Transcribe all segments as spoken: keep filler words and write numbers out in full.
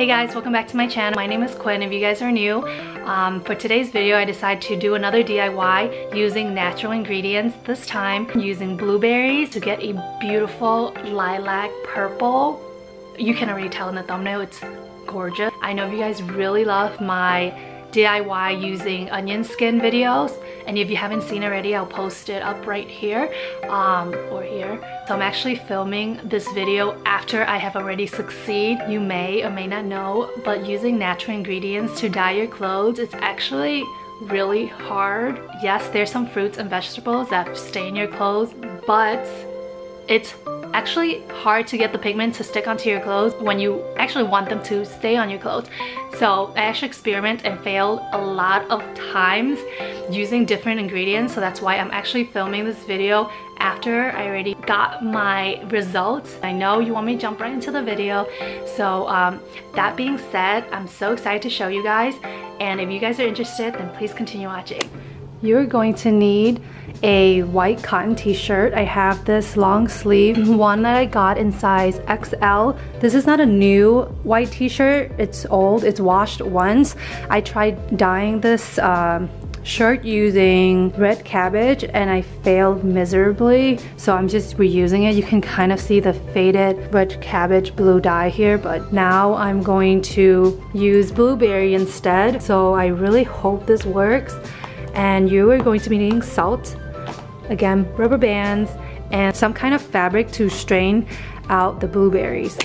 Hey guys, welcome back to my channel. My name is Quinn. If you guys are new, um, for today's video I decided to do another D I Y using natural ingredients, this time using blueberries to get a beautiful lilac purple. You can already tell in the thumbnail, it's gorgeous. I know you guys really love my D I Y using onion skin videos, and if you haven't seen already, I'll post it up right here um, or here. So I'm actually filming this video after I have already succeed. You may or may not know, but using natural ingredients to dye your clothes, it's actually really hard. Yes, there's some fruits and vegetables that stain your clothes, but it's actually hard to get the pigment to stick onto your clothes when you actually want them to stay on your clothes. So I actually experiment and failed a lot of times using different ingredients, so that's why I'm actually filming this video after I already got my results. I know you want me to jump right into the video, so um, that being said, I'm so excited to show you guys, and if you guys are interested, then please continue watching. You're going to need a white cotton t-shirt. I have this long sleeve one that I got in size X L. This is not a new white t-shirt, it's old, it's washed once. I tried dyeing this um, shirt using red cabbage and I failed miserably, so I'm just reusing it. You can kind of see the faded red cabbage blue dye here, but now I'm going to use blueberry instead, so I really hope this works. And you are going to be needing salt, again, rubber bands, and some kind of fabric to strain out the blueberries.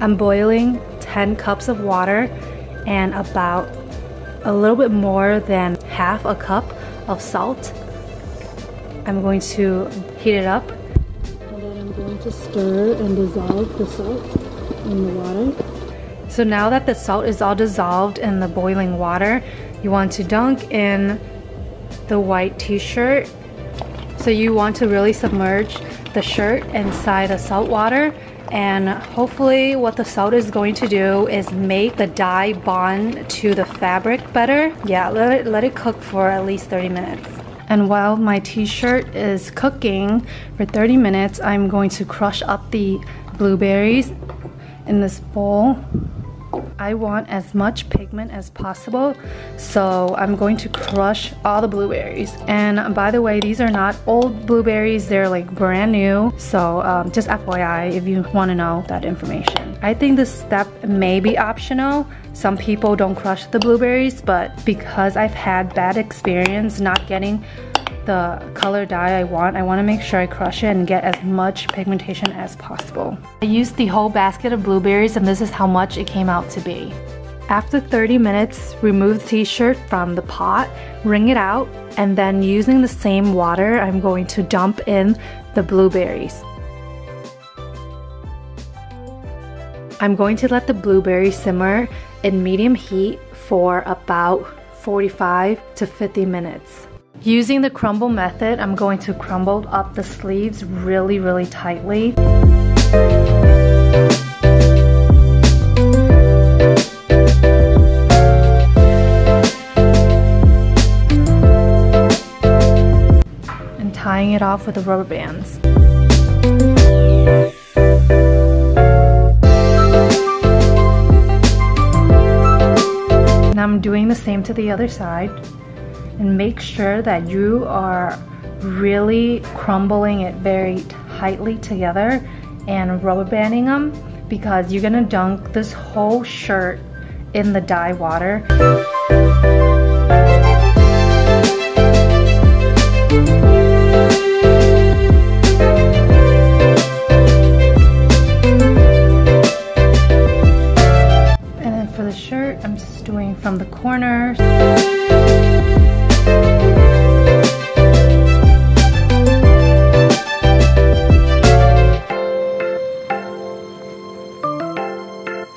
I'm boiling ten cups of water and about a little bit more than half a cup of salt. I'm going to heat it up. And then I'm going to stir and dissolve the salt in the water. So now that the salt is all dissolved in the boiling water, you want to dunk in the white t-shirt. So you want to really submerge the shirt inside the salt water, and hopefully what the salt is going to do is make the dye bond to the fabric better. Yeah, let it, let it cook for at least thirty minutes. And while my t-shirt is cooking for thirty minutes, I'm going to crush up the blueberries in this bowl. I want as much pigment as possible, so I'm going to crush all the blueberries. And by the way, these are not old blueberries, they're like brand new, so um, just F Y I if you want to know that information. I think this step may be optional. Some people don't crush the blueberries, but because I've had bad experience not getting the color dye I want, I want to make sure I crush it and get as much pigmentation as possible. I used the whole basket of blueberries, and this is how much it came out to be. After thirty minutes, remove the t-shirt from the pot, wring it out, and then using the same water, I'm going to dump in the blueberries. I'm going to let the blueberries simmer in medium heat for about forty-five to fifty minutes. Using the crumble method, I'm going to crumble up the sleeves really, really tightly. And tying it off with the rubber bands. And I'm doing the same to the other side. And make sure that you are really crumbling it very tightly together and rubber banding them, because you're gonna dunk this whole shirt in the dye water. And then for the shirt, I'm just doing from the corners.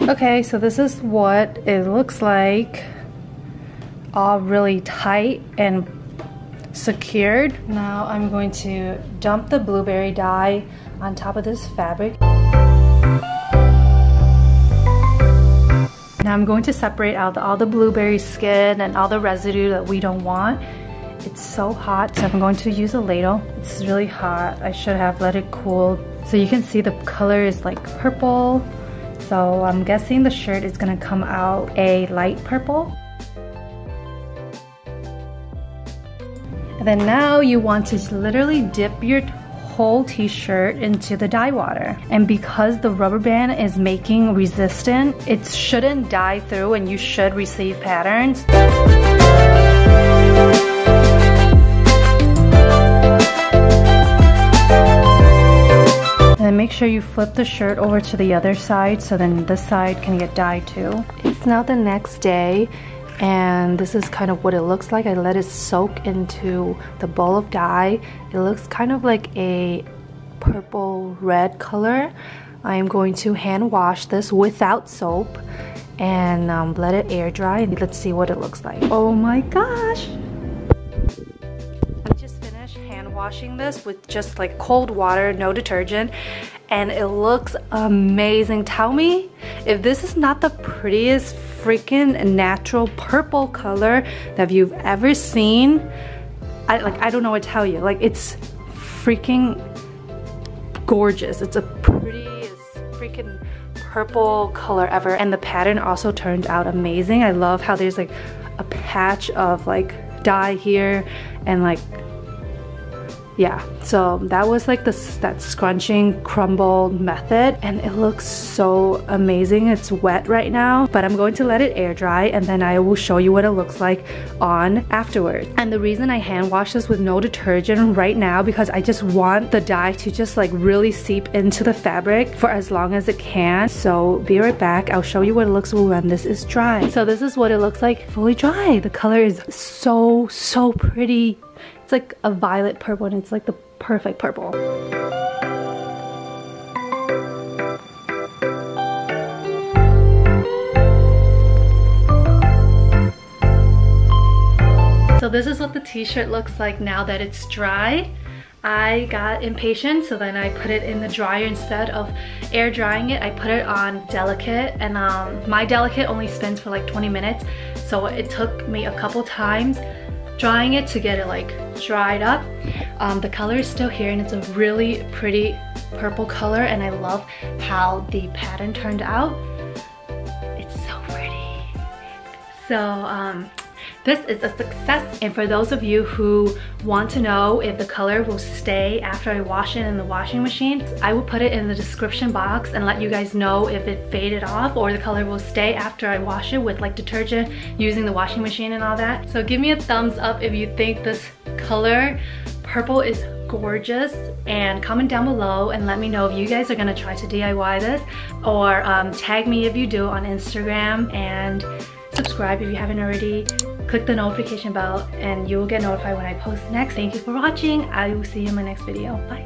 Okay, so this is what it looks like, all really tight and secured. Now I'm going to dump the blueberry dye on top of this fabric. Now I'm going to separate out all the blueberry skin and all the residue that we don't want. It's so hot, so I'm going to use a ladle. It's really hot. I should have let it cool. So you can see the color is like purple. So I'm guessing the shirt is gonna come out a light purple. And then now you want to literally dip your whole t-shirt into the dye water. And because the rubber band is making resistant, it shouldn't dye through and you should receive patterns. And make sure you flip the shirt over to the other side so then this side can get dyed too. It's now the next day and this is kind of what it looks like. I let it soak into the bowl of dye. It looks kind of like a purple red color. I am going to hand wash this without soap and um, let it air dry and let's see what it looks like. Oh my gosh! Washing this with just like cold water, no detergent, and it looks amazing. Tell me if this is not the prettiest freaking natural purple color that you've ever seen. I like I don't know what to tell you. Like, it's freaking gorgeous. It's a prettiest freaking purple color ever, and the pattern also turned out amazing. I love how there's like a patch of like dye here and like, yeah, so that was like this that scrunching crumble method, and it looks so amazing. It's wet right now, but I'm going to let it air dry and then I will show you what it looks like on afterwards. And the reason I hand wash this with no detergent right now because I just want the dye to just like really seep into the fabric for as long as it can. So be right back. I'll show you what it looks like when this is dry. So this is what it looks like fully dry. The color is so so pretty. It's like a violet purple and it's like the perfect purple. So this is what the t-shirt looks like now that it's dry. I got impatient, so then I put it in the dryer instead of air drying it. I put it on delicate, and um, my delicate only spins for like twenty minutes, so it took me a couple times drying it to get it like dried up. Um, the color is still here and it's a really pretty purple color, and I love how the pattern turned out. It's so pretty. So um, this is a success. And for those of you who want to know if the color will stay after I wash it in the washing machine, I will put it in the description box and let you guys know if it faded off or the color will stay after I wash it with like detergent using the washing machine and all that. So give me a thumbs up if you think this color purple is gorgeous, and comment down below and let me know if you guys are gonna try to D I Y this, or um, tag me if you do on Instagram, and subscribe if you haven't already. Click the notification bell and you will get notified when I post next. Thank you for watching. I will see you in my next video. Bye.